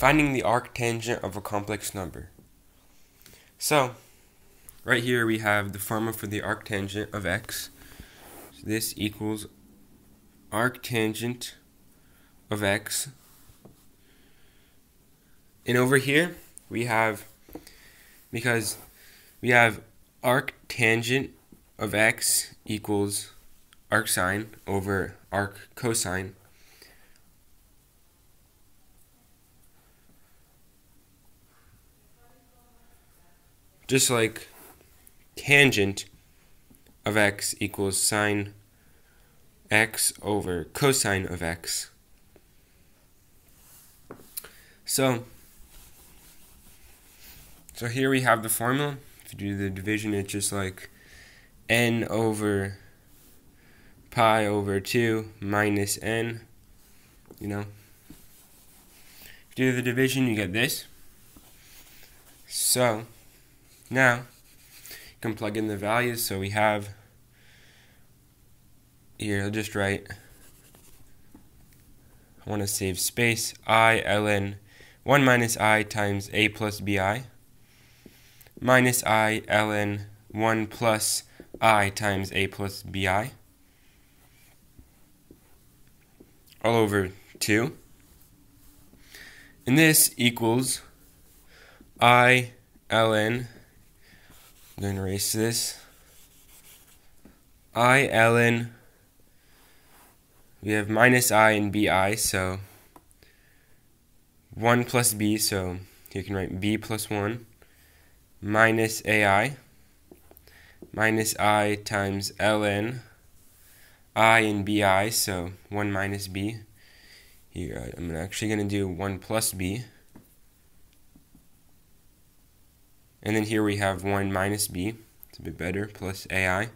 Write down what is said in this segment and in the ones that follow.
Finding the arctangent of a complex number. So, right here we have the formula for the arctangent of x. So this equals arctangent of x. And over here we have, because we have arctangent of x equals arcsine over arc cosine. Just like tangent of x equals sine x over cosine of x. So here we have the formula. If you do the division, it's just like n over pi over 2 minus n, you know. If you do the division, you get this. So now, you can plug in the values, so we have, here, I'll just write, I want to save space, I ln 1 minus I times a plus bi, minus I ln 1 plus I times a plus bi, all over 2, and this equals I ln, I'm going to erase this. I ln, we have minus I and bi, so 1 plus b, so you can write b plus 1, minus ai, minus I times ln, I and bi, so 1 minus b. Here, I'm actually going to do 1 plus b. And then here we have 1 minus b, it's a bit better, plus ai.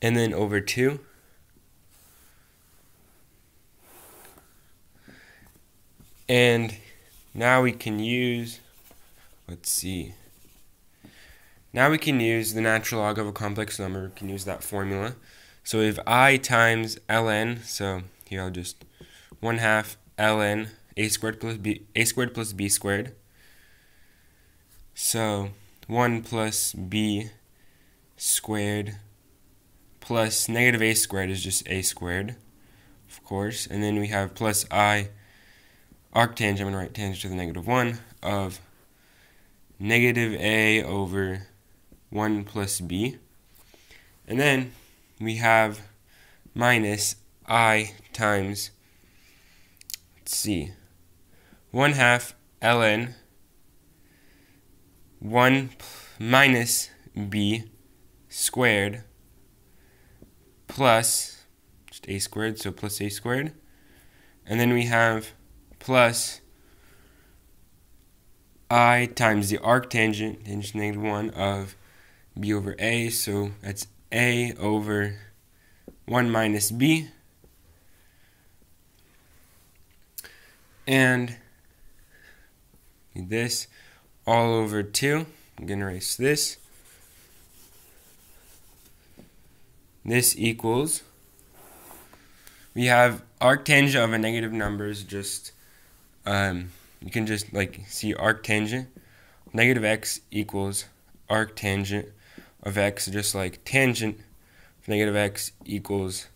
And then over 2. And now we can use, now we can use the natural log of a complex number, we can use that formula. So we have I times ln, so here I'll just 1/2 ln a squared plus b squared. So 1 plus b squared plus negative a squared is just a squared, of course. And then we have plus I arctangent, I'm going to write tangent to the negative 1, of negative a over 1 plus b. And then we have minus I times, 1/2 ln 1 minus b squared plus just a squared, so plus a squared, and then we have plus I times the arctangent, tangent to negative 1 of b over a, so that's a over 1 minus b, and this all over 2. I'm going to erase this. This equals, we have arctangent of a negative number is just, you can just like see arctangent. Negative x equals arctangent of x, just like tangent of negative x equals,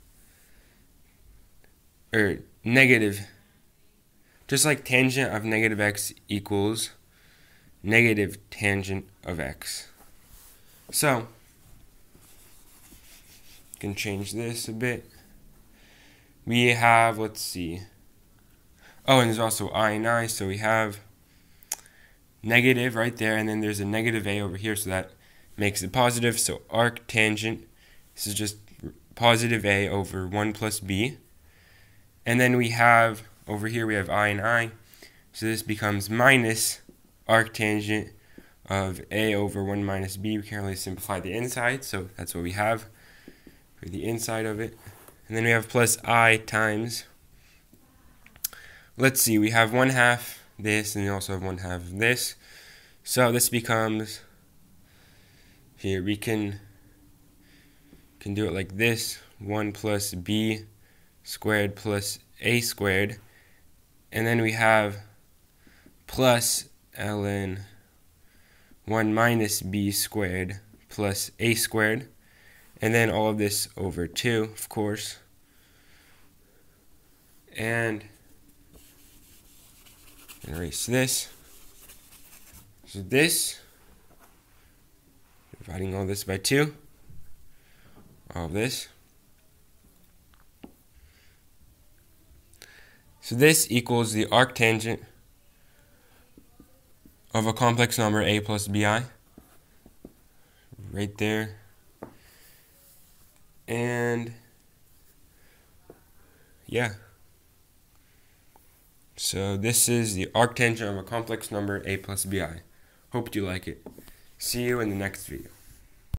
just like tangent of negative x equals negative tangent of x. So, you can change this a bit. We have, oh, and there's also I and I, so we have negative right there, and then there's a negative a over here, so that makes it positive, so arctangent, this is just positive a over 1 plus b. And then we have, over here we have I and I, so this becomes minus arctangent of a over 1 minus b. We can't really simplify the inside, so that's what we have for the inside of it. And then we have plus I times, we have 1/2 this, and we also have 1/2 this. So this becomes, here we can do it like this, 1 plus b squared plus a squared, And then we have plus ln 1 minus b squared plus a squared. And then all of this over 2, of course. And erase this. So this, dividing all this by 2, all of this. So this equals the arctangent of a complex number a plus bi, right there. And yeah. So this is the arctangent of a complex number a plus bi. Hope you like it. See you in the next video.